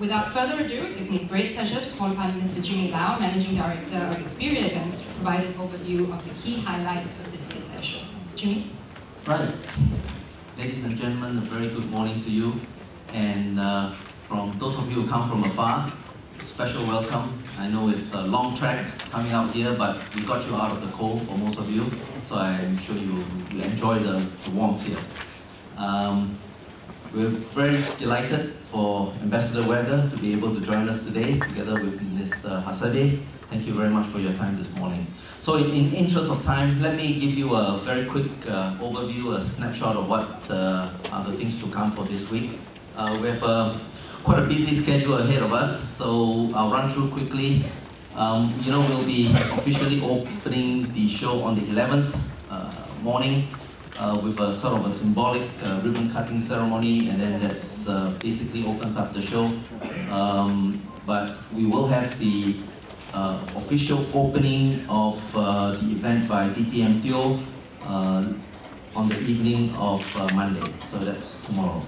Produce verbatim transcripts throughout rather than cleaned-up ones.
Without further ado, it gives me great pleasure to call upon Mister Jimmy Lau, Managing Director of Experia Events, to provide an overview of the key highlights of this year's airshow. Jimmy? Right. Ladies and gentlemen, a very good morning to you. And uh, from those of you who come from afar, special welcome. I know it's a long trek coming out here, but we got you out of the cold for most of you, so I'm sure you, you enjoy the, the warmth here. Um, We're very delighted for Ambassador Weber to be able to join us today, together with Minister Hasabe. Thank you very much for your time this morning. So in, in interest of time, let me give you a very quick uh, overview, a snapshot of what uh, are the things to come for this week. Uh, we have uh, quite a busy schedule ahead of us, so I'll run through quickly. Um, you know, we'll be officially opening the show on the eleventh uh, morning. Uh, with a sort of a symbolic uh, ribbon cutting ceremony, and then that's uh, basically opens up the show. Um, but we will have the uh, official opening of uh, the event by D P M Teo uh, on the evening of uh, Monday, so that's tomorrow.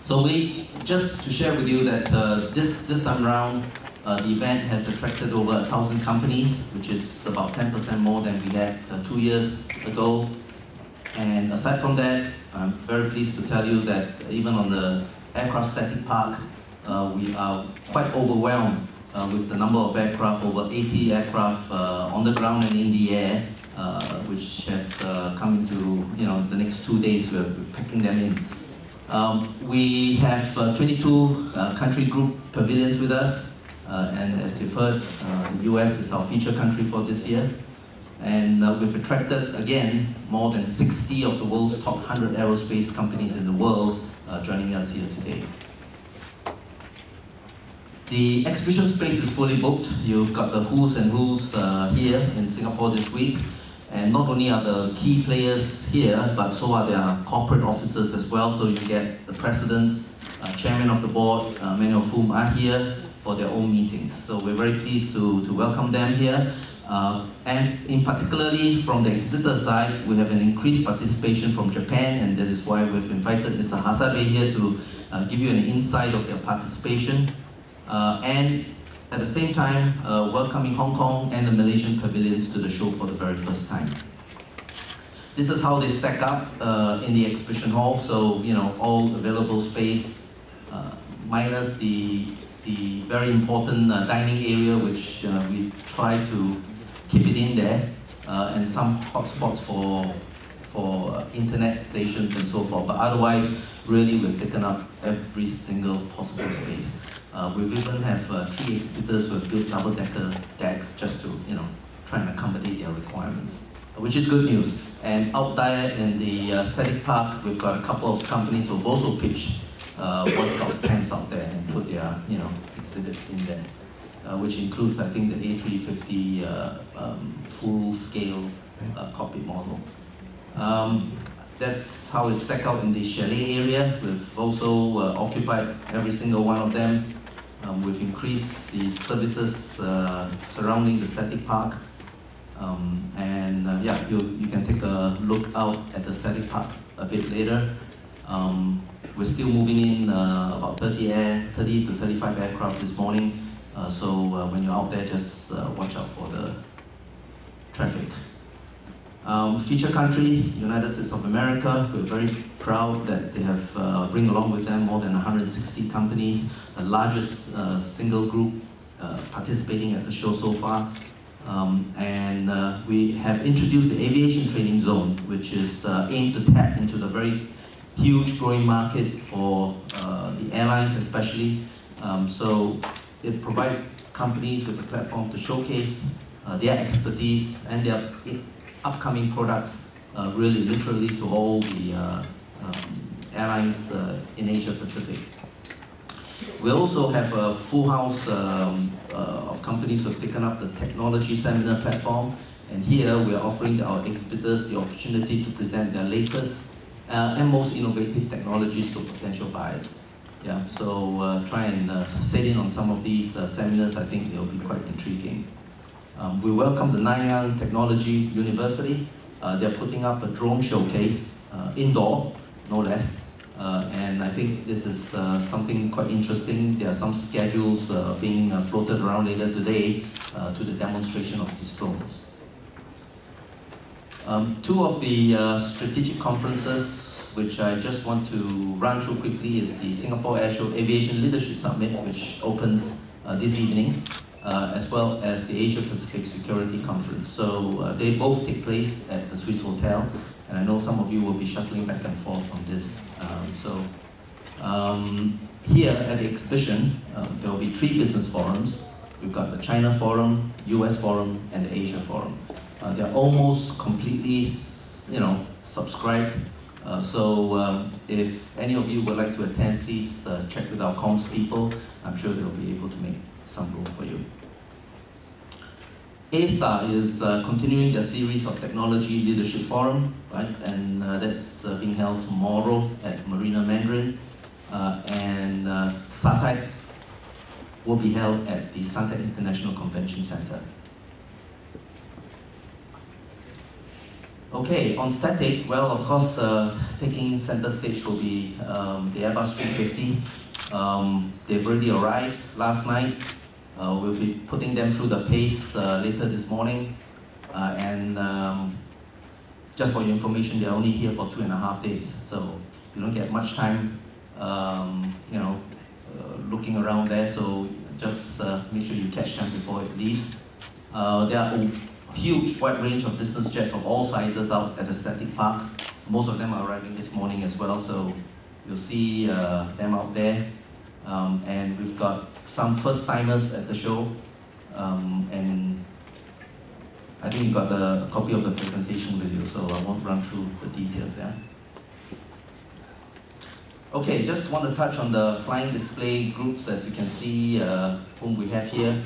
So we, just to share with you that uh, this, this time round, uh, the event has attracted over a thousand companies, which is about ten percent more than we had uh, two years ago. And aside from that, I'm very pleased to tell you that even on the aircraft static park, uh, we are quite overwhelmed uh, with the number of aircraft, over eighty aircraft uh, on the ground and in the air, uh, which has uh, come into, you know, the next two days we're packing them in. Um, we have uh, twenty-two uh, country group pavilions with us, uh, and as you've heard, uh, the U S is our feature country for this year. And uh, we've attracted, again, more than sixty of the world's top one hundred aerospace companies in the world uh, joining us here today. The exhibition space is fully booked. You've got the who's and who's uh, here in Singapore this week. And not only are the key players here, but so are their corporate officers as well. So you get the presidents, uh, chairman of the board, uh, many of whom are here for their own meetings. So we're very pleased to, to welcome them here. Uh, and in particularly from the exhibitor side, we have an increased participation from Japan, and that is why we've invited Mister Hasabe here to uh, give you an insight of their participation. Uh, and at the same time, uh, welcoming Hong Kong and the Malaysian pavilions to the show for the very first time. This is how they stack up uh, in the exhibition hall, so, you know, all available space, uh, minus the, the very important uh, dining area, which uh, we try to keep it in there, uh, and some hotspots for for uh, internet stations and so forth. But otherwise, really, we've taken up every single possible space. Uh, we even have uh, three exhibitors who have built double-decker decks just to, you know, try and accommodate their requirements, which is good news. And out there in the uh, static park, we've got a couple of companies who've also pitched uh, Boy Scout stands out there and put their, you know, exhibit in there. Uh, which includes, I think, the A three fifty uh, um, full-scale uh, cockpit model. Um, that's how it's stacked out in the chalet area. We've also uh, occupied every single one of them. Um, we've increased the services uh, surrounding the static park. Um, and uh, yeah, you, you can take a look out at the static park a bit later. Um, we're still moving in uh, about thirty to thirty-five aircraft this morning. Uh, so uh, when you're out there, just uh, watch out for the traffic. Um, feature country, United States of America. We're very proud that they have uh, bring along with them more than one hundred sixty companies, the largest uh, single group uh, participating at the show so far. Um, and uh, we have introduced the aviation training zone, which is uh, aimed to tap into the very huge growing market for uh, the airlines especially. Um, so. It provides companies with a platform to showcase uh, their expertise and their upcoming products, uh, really literally to all the uh, um, airlines uh, in Asia-Pacific. We also have a full house um, uh, of companies who have taken up the technology seminar platform, and here we are offering our exhibitors the opportunity to present their latest uh, and most innovative technologies to potential buyers. Yeah, so uh, try and uh, sit in on some of these uh, seminars. I think they'll be quite intriguing. Um, we welcome the Nanyang Technology University. Uh, they're putting up a drone showcase, uh, indoor, no less, Uh, and I think this is uh, something quite interesting. There are some schedules uh, being uh, floated around later today uh, to the demonstration of these drones. Um, two of the uh, strategic conferences, which I just want to run through quickly, is the Singapore Airshow Aviation Leadership Summit, which opens uh, this evening, uh, as well as the Asia-Pacific Security Conference. So uh, they both take place at the Swiss Hotel. And I know some of you will be shuttling back and forth from this. Um, so um, here at the exhibition, um, there will be three business forums. We've got the China Forum, U S Forum, and the Asia Forum. Uh, they're almost completely, you know, subscribed. Uh, so um, if any of you would like to attend, please uh, check with our comms people. I'm sure they'll be able to make some room for you. ASTAR is uh, continuing their series of Technology Leadership Forum, right? And uh, that's uh, being held tomorrow at Marina Mandarin. Uh, and uh, SATEC will be held at the Suntec International Convention Centre. Okay, on SATEC, well, of course, uh, taking center stage will be um, the Airbus three fifty. Um, they've already arrived last night. Uh, we'll be putting them through the pace uh, later this morning, uh, and um, just for your information, they're only here for two and a half days, so you don't get much time, um, you know, uh, looking around there. So just uh, make sure you catch them before it leaves. Uh, there are a huge wide range of business jets of all sizes out at the SATEC Park. Most of them are arriving this morning as well, so you'll see uh, them out there. Um, and we've got some first-timers at the show, um, and I think you got the, a copy of the presentation video, so I won't run through the details there. Yeah? Okay, just want to touch on the flying display groups. As you can see, uh, whom we have here.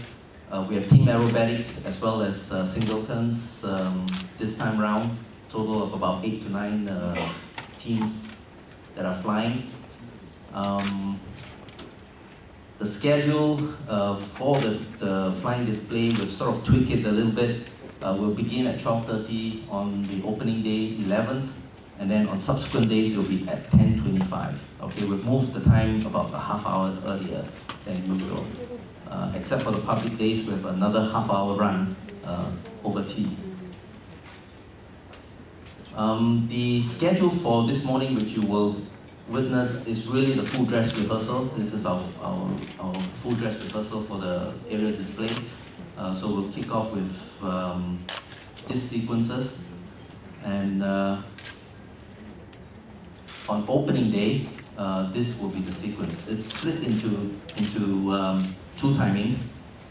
Uh, we have team aerobatics as well as uh, singletons um, this time round. Total of about eight to nine uh, teams that are flying. Um, The schedule uh, for the, the flying display, we've sort of tweaked it a little bit. Uh, we'll begin at twelve thirty on the opening day, eleventh, and then on subsequent days, it'll be at ten twenty-five. Okay, we've moved the time about a half hour earlier than usual. Uh, except for the public days, we have another half hour run uh, over tea. Um, the schedule for this morning, which you will witness, is really the full dress rehearsal. This is our, our, our full dress rehearsal for the aerial display. Uh, so we'll kick off with um, these sequences. And uh, on opening day, uh, this will be the sequence. It's split into, into um, two timings.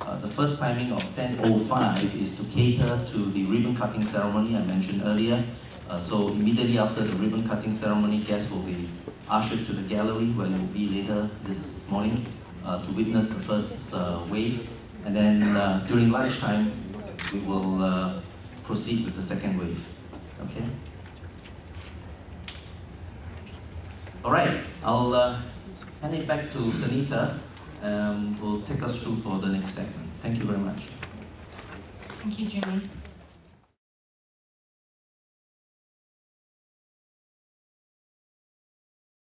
Uh, the first timing of ten oh five is to cater to the ribbon cutting ceremony I mentioned earlier. Uh, so immediately after the ribbon cutting ceremony, guests will be ushered to the gallery where you will be later this morning uh, to witness the first uh, wave. And then uh, during lunchtime, we will uh, proceed with the second wave. Okay? All right, I'll uh, hand it back to Sunita, um, who will take us through for the next segment. Thank you very much. Thank you, Jimmy.